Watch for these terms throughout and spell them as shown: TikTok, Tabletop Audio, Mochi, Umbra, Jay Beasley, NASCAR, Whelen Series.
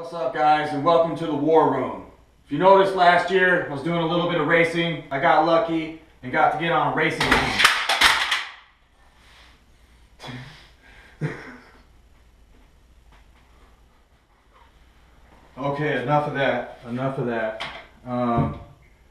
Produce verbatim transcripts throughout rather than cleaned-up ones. What's up, guys, and welcome to the War Room. If you noticed, last year I was doing a little bit of racing. I got lucky and got to get on a racing team. Okay, enough of that. Enough of that. Um,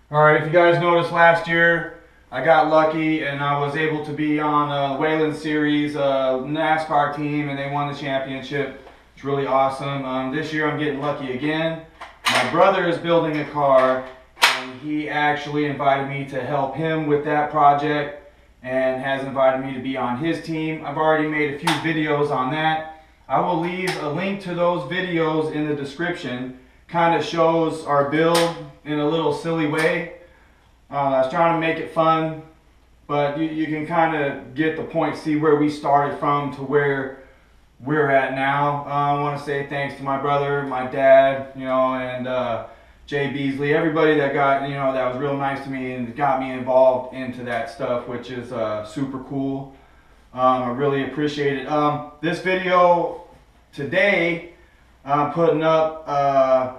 all right, if you guys noticed, last year I got lucky and I was able to be on a Whelen Series uh, NASCAR team, and they won the championship. It's really awesome. Um, this year I'm getting lucky again. My brother is building a car, and he actually invited me to help him with that project and has invited me to be on his team. I've already made a few videos on that. I will leave a link to those videos in the description. Kind of shows our build in a little silly way. Uh, I was trying to make it fun, but you, you can kind of get the point, see where we started from to where we're at now. Uh, I want to say thanks to my brother, my dad, you know, and uh, Jay Beasley, everybody that got, you know, that was real nice to me and got me involved into that stuff, which is uh, super cool. Um, I really appreciate it. Um, this video today I'm putting up, uh,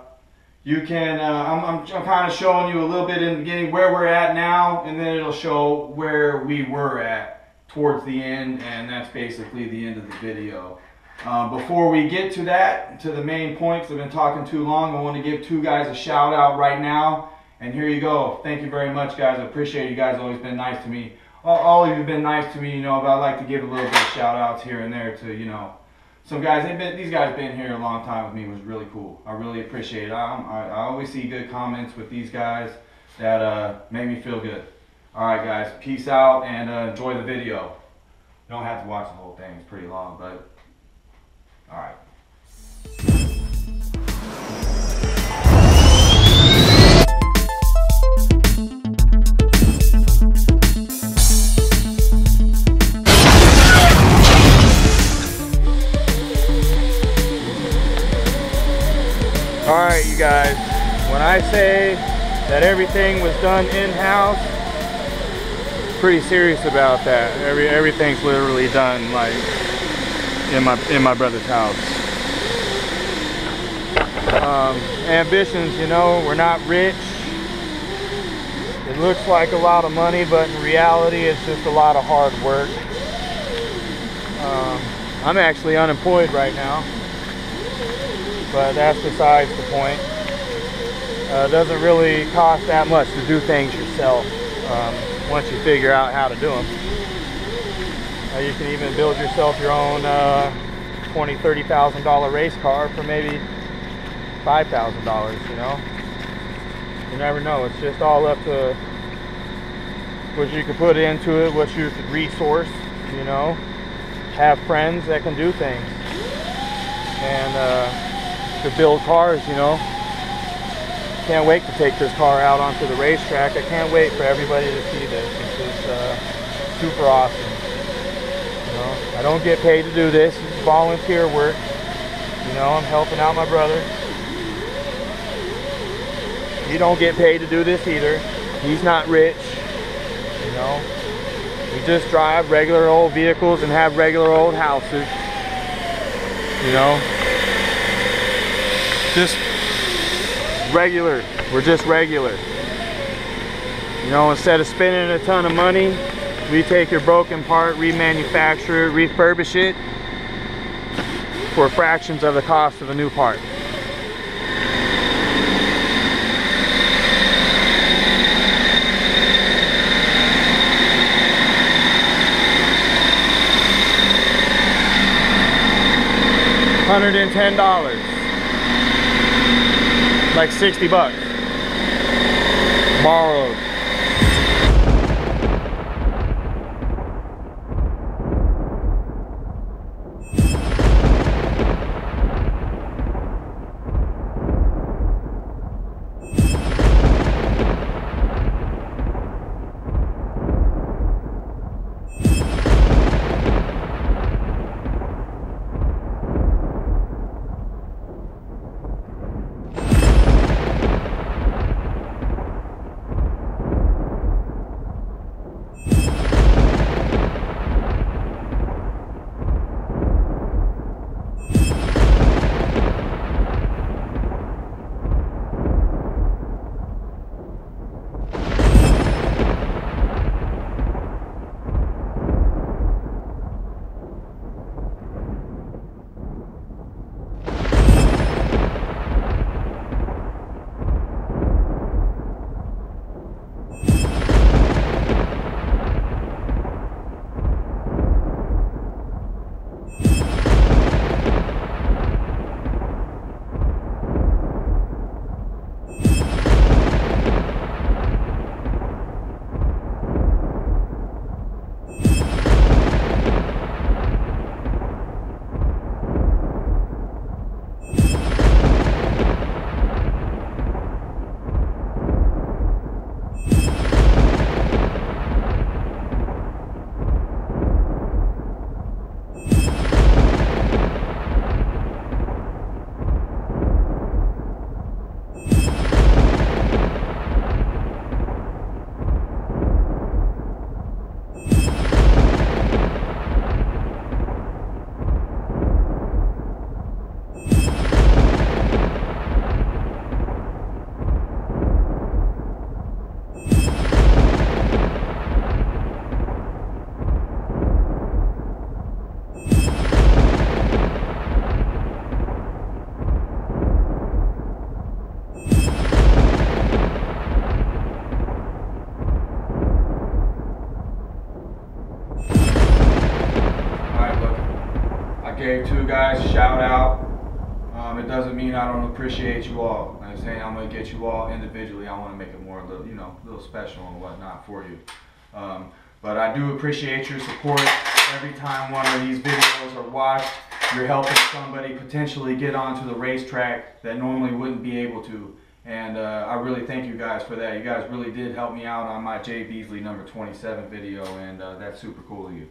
you can, uh, I'm, I'm, I'm kind of showing you a little bit in the beginning where we're at now, and then it'll show where we were at towards the end, and that's basically the end of the video. Uh, before we get to that, to the main points, I've been talking too long. I want to give two guys a shout out right now, and here you go. Thank you very much, guys. I appreciate you guys. Always been nice to me. All, all of you have been nice to me, you know, but I like to give a little bit of shout outs here and there to, you know, some guys. They've been, these guys been here a long time with me. It was really cool. I really appreciate it. I, I, I always see good comments with these guys that uh, make me feel good. All right, guys, peace out and uh, enjoy the video. You don't have to watch the whole thing. It's pretty long, but... all right. All right, you guys, when I say that everything was done in-house, pretty serious about that. Every, everything's literally done, like, in my in my brother's house. Um, ambitions, you know, we're not rich. It looks like a lot of money, but in reality, it's just a lot of hard work. Um, I'm actually unemployed right now, but that's besides the point. Uh, it doesn't really cost that much to do things yourself um, once you figure out how to do them. Uh, you can even build yourself your own uh, twenty thousand dollars, thirty thousand dollar race car for maybe five thousand dollars, you know? You never know. It's just all up to what you could put into it, what you could resource, you know? Have friends that can do things. And uh, to build cars, you know? Can't wait to take this car out onto the racetrack. I can't wait for everybody to see this. It's just uh, super awesome. I don't get paid to do this. It's volunteer work. You know, I'm helping out my brother. You don't get paid to do this either. He's not rich. You know, we just drive regular old vehicles and have regular old houses. You know, just regular. We're just regular. You know, instead of spending a ton of money, we take your broken part, remanufacture it, refurbish it for fractions of the cost of a new part. one hundred ten dollars. Like sixty bucks. Borrowed. gave two guys a shout out. Um, it doesn't mean I don't appreciate you all. Like I'm saying, I'm going to get you all individually. I want to make it more a little, you know, a little special and whatnot for you. Um, but I do appreciate your support. Every time one of these videos are watched, you're helping somebody potentially get onto the racetrack that normally wouldn't be able to. And uh, I really thank you guys for that. You guys really did help me out on my Jay Beasley number twenty-seven video, and uh, that's super cool of you.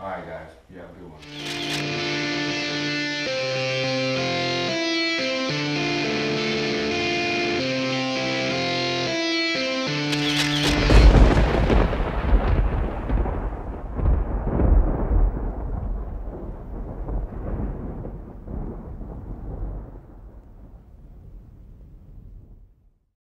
All right, guys. You have a good one.